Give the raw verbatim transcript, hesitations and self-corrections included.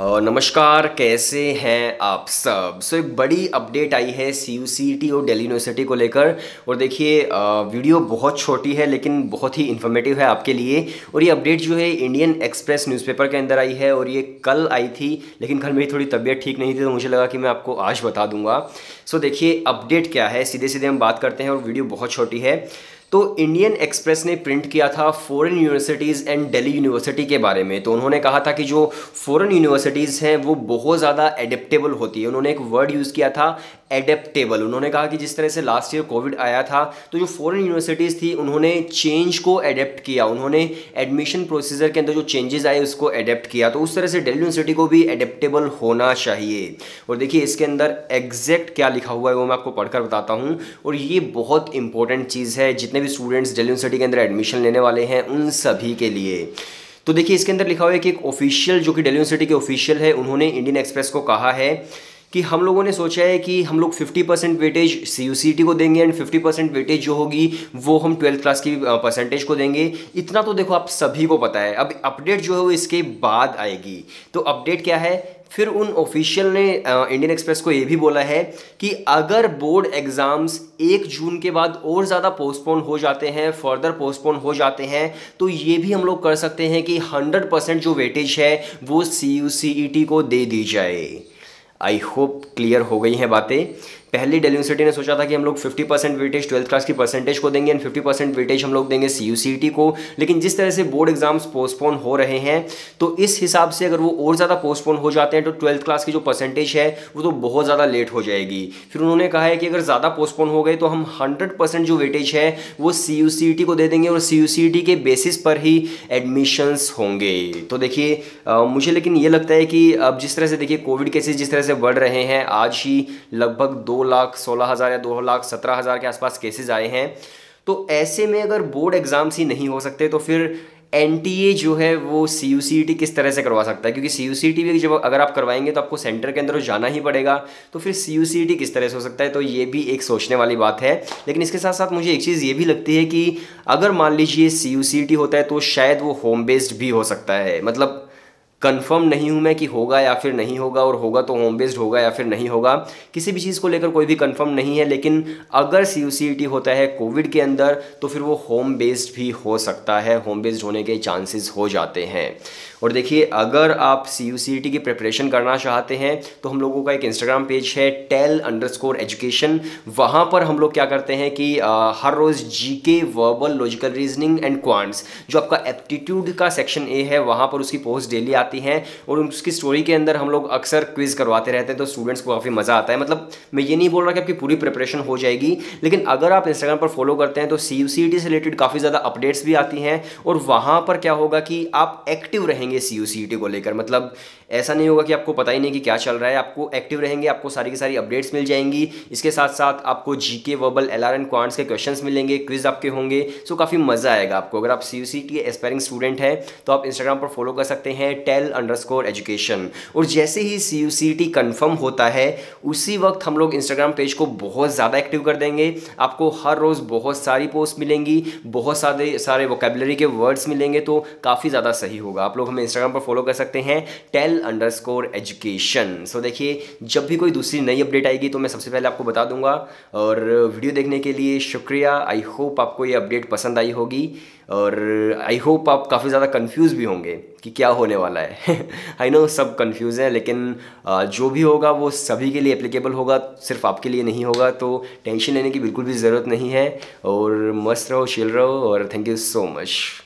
नमस्कार, कैसे हैं आप सब। सो so, एक बड़ी अपडेट आई है C U C E T और दिल्ली यूनिवर्सिटी को लेकर। और देखिए वीडियो बहुत छोटी है लेकिन बहुत ही इन्फॉर्मेटिव है आपके लिए। और ये अपडेट जो है इंडियन एक्सप्रेस न्यूज़पेपर के अंदर आई है और ये कल आई थी, लेकिन कल मेरी थोड़ी तबीयत ठीक नहीं थी तो मुझे लगा कि मैं आपको आज बता दूंगा। सो so, देखिए अपडेट क्या है, सीधे सीधे हम बात करते हैं और वीडियो बहुत छोटी है। तो इंडियन एक्सप्रेस ने प्रिंट किया था foreign universities and Delhi university के बारे में। तो उन्होंने कहा था कि जो फॉरेन यूनिवर्सिटीज़ हैं वो बहुत ज़्यादा एडेप्टेबल होती है। उन्होंने एक वर्ड यूज़ किया था एडेप्टेबल। उन्होंने कहा कि जिस तरह से लास्ट ईयर कोविड आया था तो जो फॉरेन यूनिवर्सिटीज़ थी उन्होंने चेंज को एडेप्ट किया, उन्होंने एडमिशन प्रोसीजर के अंदर जो चेंजेस आए उसको एडेप्ट किया। तो उस तरह से दिल्ली यूनिवर्सिटी को भी एडेप्टेबल होना चाहिए। और देखिए इसके अंदर एग्जैक्ट क्या लिखा हुआ है वो मैं आपको पढ़कर बताता हूँ, और ये बहुत इंपॉर्टेंट चीज़ है जितने भी स्टूडेंट्स दिल्ली यूनिवर्सिटी के अंदर एडमिशन लेने वाले हैं उन सभी के लिए। तो देखिए इसके अंदर लिखा हुआ है कि एक ऑफिशियल जो कि दिल्ली यूनिवर्सिटी के ऑफिशियल है उन्होंने इंडियन एक्सप्रेस को कहा है कि हम लोगों ने सोचा है कि हम लोग fifty percent weightage C U C E T को देंगे एंड फिफ्टी परसेंट वेटेज जो होगी वो हम ट्वेल्थ क्लास की परसेंटेज को देंगे। इतना तो देखो आप सभी को पता है। अब अपडेट जो है वो इसके बाद आएगी। तो अपडेट क्या है, फिर उन ऑफिशियल ने इंडियन एक्सप्रेस को ये भी बोला है कि अगर बोर्ड एग्ज़ाम्स एक जून के बाद और ज़्यादा पोस्टपोन हो जाते हैं, फर्दर पोस्टपोन हो जाते हैं, तो ये भी हम लोग कर सकते हैं कि हंड्रेड परसेंट जो वेटेज है वो C U C E T को दे दी जाए। आई होप क्लियर हो गई हैं बातें। पहले दिल्ली यूनिवर्सिटी ने सोचा था कि हम लोग fifty percent weightage twelfth class की परसेंटेज को देंगे एंड फिफ्टी परसेंट वेटेज हम लोग देंगे C U C E T को। लेकिन जिस तरह से बोर्ड एग्जाम्स पोस्टपोन हो रहे हैं तो इस हिसाब से अगर वो और ज़्यादा पोस्टपोन हो जाते हैं तो ट्वेल्थ क्लास की जो परसेंटेज है वो तो बहुत ज़्यादा लेट हो जाएगी। फिर उन्होंने कहा है कि अगर ज़्यादा पोस्टपोन हो गए तो हम हंड्रेड परसेंट जो वेटेज है वो C U C E T को दे देंगे और C U C E T के बेसिस पर ही एडमिशन्स होंगे। तो देखिए मुझे लेकिन ये लगता है कि अब जिस तरह से देखिए कोविड केसेज जिस तरह से बढ़ रहे हैं, आज ही लगभग दो लाख सोलह हज़ार या दो लाख सत्रह हज़ार के आसपास केसेस आए हैं। तो ऐसे में अगर बोर्ड एग्ज़ाम्स ही नहीं हो सकते तो फिर N T A जो है वो C U C E T किस तरह से करवा सकता है, क्योंकि C U C E T भी जब अगर आप करवाएंगे तो आपको सेंटर के अंदर जाना ही पड़ेगा। तो फिर C U C E T किस तरह से हो सकता है, तो ये भी एक सोचने वाली बात है। लेकिन इसके साथ साथ मुझे एक चीज़ ये भी लगती है कि अगर मान लीजिए C U C E T होता है तो शायद वो होम बेस्ड भी हो सकता है। मतलब कंफर्म नहीं हूँ मैं कि होगा या फिर नहीं होगा, और होगा तो होम बेस्ड होगा या फिर नहीं होगा। किसी भी चीज़ को लेकर कोई भी कंफर्म नहीं है, लेकिन अगर C U C E T होता है कोविड के अंदर तो फिर वो होम बेस्ड भी हो सकता है, होम बेस्ड होने के चांसेस हो जाते हैं। और देखिए अगर आप C U C E T की प्रिपरेशन करना चाहते हैं तो हम लोगों का एक इंस्टाग्राम पेज है टेल अंडरस्कोर एजुकेशन। वहाँ पर हम लोग क्या करते हैं कि आ, हर रोज़ G K, verbal, logical reasoning and quants जो आपका एप्टीट्यूड का सेक्शन ए है वहाँ पर उसकी पोस्ट डेली हैं और उसकी स्टोरी के अंदर हम लोग अक्सर क्विज करवाते रहते हैं तो स्टूडेंट्स को काफ़ी मज़ा आता है। मतलब मैं ये नहीं बोल रहा कि आपकी पूरी प्रिपरेशन हो जाएगी, लेकिन अगर आप इंस्टाग्राम पर फॉलो करते हैं तो C U C E T से रिलेटेड काफ़ी ज़्यादा अपडेट्स भी आती हैं। और वहाँ पर क्या होगा कि आप एक्टिव रहेंगे C U C E T को लेकर। मतलब ऐसा नहीं होगा कि आपको पता ही नहीं कि क्या चल रहा है, आपको एक्टिव रहेंगे, आपको सारी की सारी अपडेट्स मिल जाएंगी। इसके साथ साथ आपको G K, verbal, L R and quants के क्वेश्चन मिलेंगे, क्विज आपके होंगे। सो काफ़ी मज़ा आएगा आपको। अगर आप C U C E T के एस्पायरिंग स्टूडेंट हैं तो आप इंस्टाग्राम पर फॉलो कर सकते हैं अंडरस्कोर एजुकेशन। और जैसे ही C U C E T confirm होता है उसी वक्त हम लोग इंस्टाग्राम पेज को बहुत ज़्यादा एक्टिव कर देंगे। आपको हर रोज़ बहुत सारी पोस्ट मिलेंगी, बहुत सारे सारे वोकेबलरी के वर्ड्स मिलेंगे, तो काफ़ी ज़्यादा सही होगा। आप लोग हमें इंस्टाग्राम पर फॉलो कर सकते हैं टेल अंडरस्कोर एजुकेशन। सो देखिए जब भी कोई दूसरी नई अपडेट आएगी तो मैं सबसे पहले आपको बता दूंगा। और वीडियो देखने के लिए शुक्रिया। आई होप आपको ये अपडेट पसंद आई होगी और आई होप आप काफ़ी ज़्यादा कंफ्यूज भी होंगे कि क्या होने वाला है। आई नो सब कंफ्यूज हैं, लेकिन जो भी होगा वो सभी के लिए एप्लीकेबल होगा, सिर्फ आपके लिए नहीं होगा। तो टेंशन लेने की बिल्कुल भी ज़रूरत नहीं है और मस्त रहो, चिल रहो। और थैंक यू सो मच।